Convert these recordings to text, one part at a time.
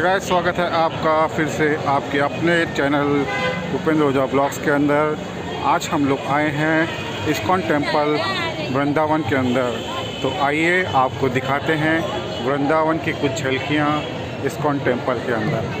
Guys, स्वागत है आपका फिर से आपके अपने चैनल भूपेंद्र ओझा ब्लॉग्स के अंदर। आज हम लोग आए हैं इस्कॉन टेम्पल वृंदावन के अंदर। तो आइए आपको दिखाते हैं वृंदावन की कुछ झलकियाँ इस्कॉन टेम्पल के अंदर।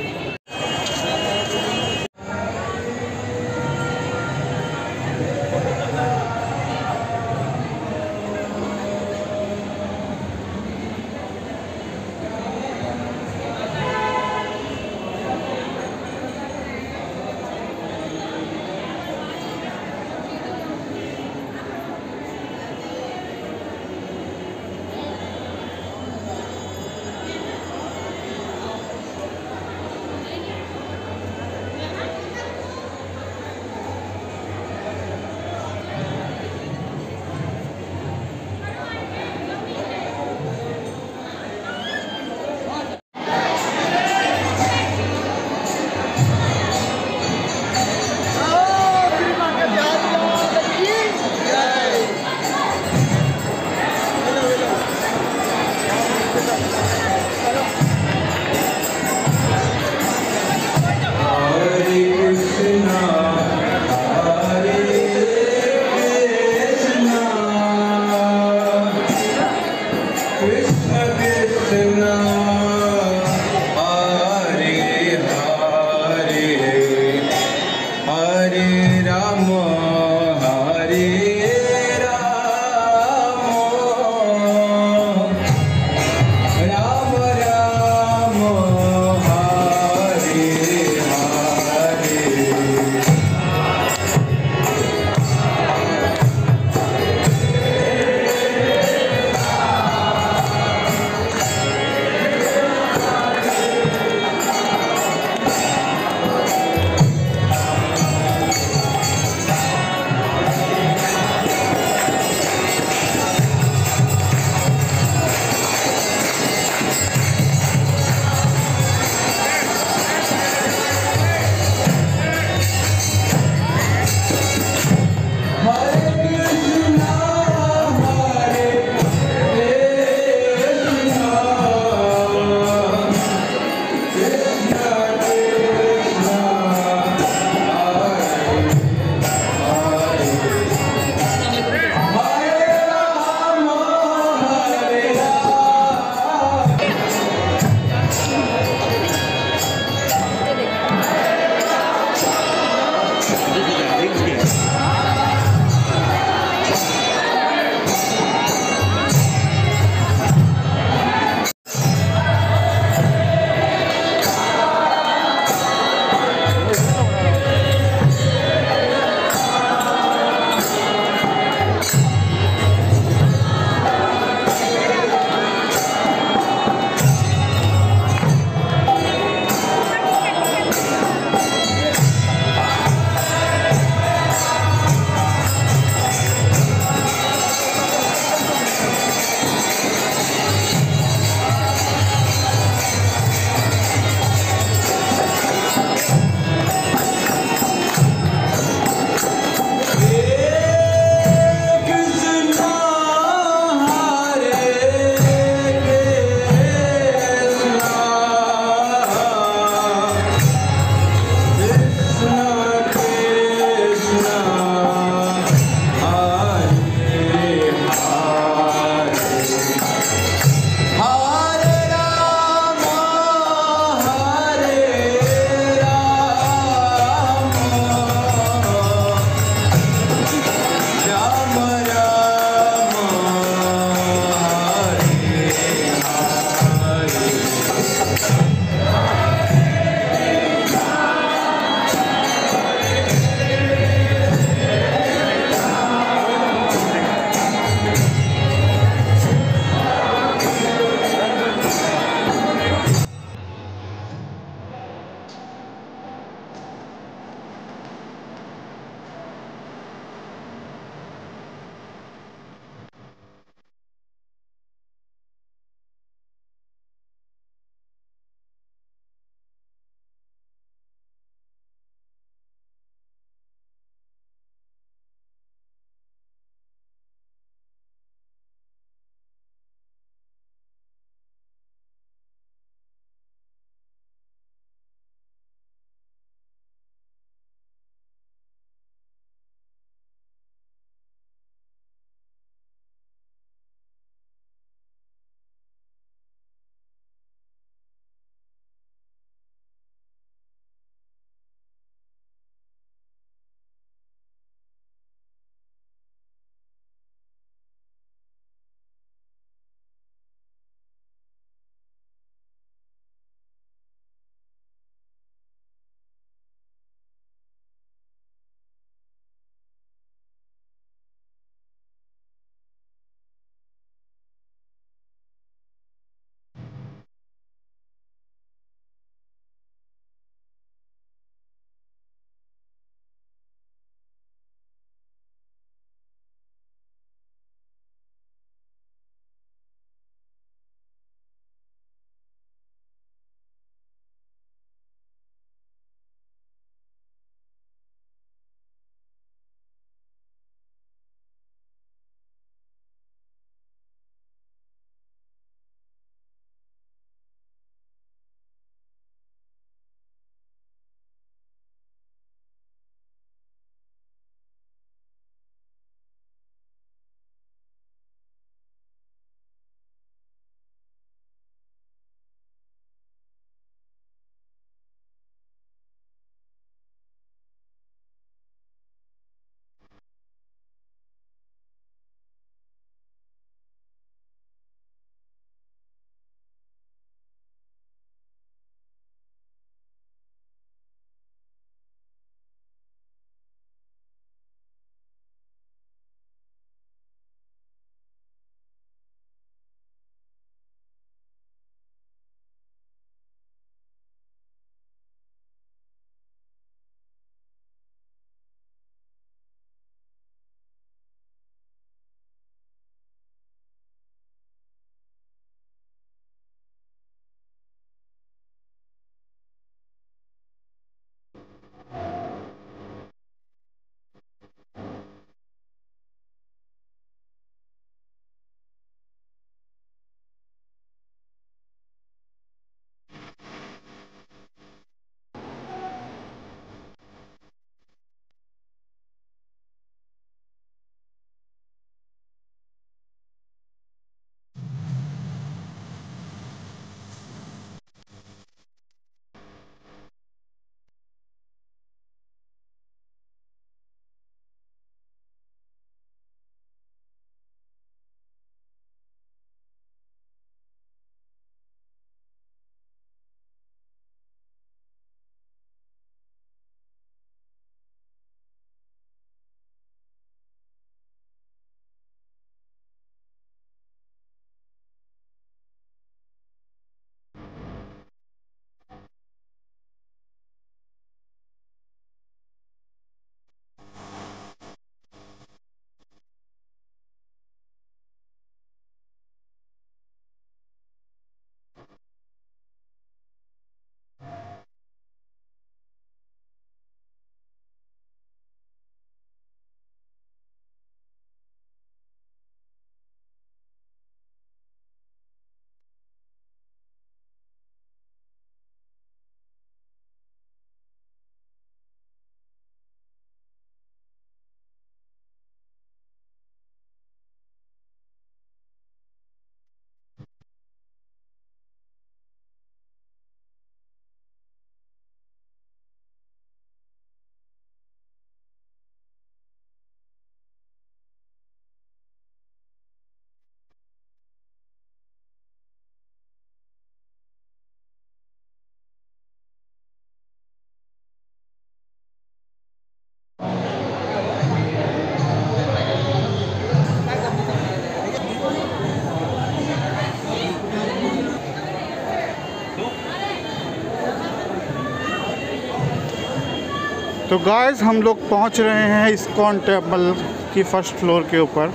तो गाइस हम लोग पहुंच रहे हैं इस्कॉन टेम्पल की फर्स्ट फ्लोर के ऊपर।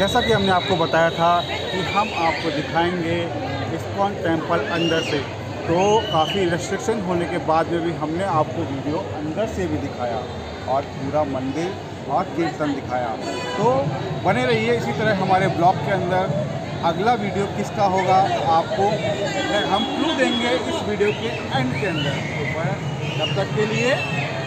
जैसा कि हमने आपको बताया था कि हम आपको दिखाएंगे इस्कॉन टेम्पल अंदर से, तो काफ़ी रेस्ट्रिक्शन होने के बाद में भी हमने आपको वीडियो अंदर से भी दिखाया और पूरा मंदिर और कीर्तन दिखाया। तो बने रहिए इसी तरह हमारे ब्लॉग के अंदर। अगला वीडियो किसका होगा आपको हम क्लू देंगे इस वीडियो के एंड के अंदर। तो तब तक के लिए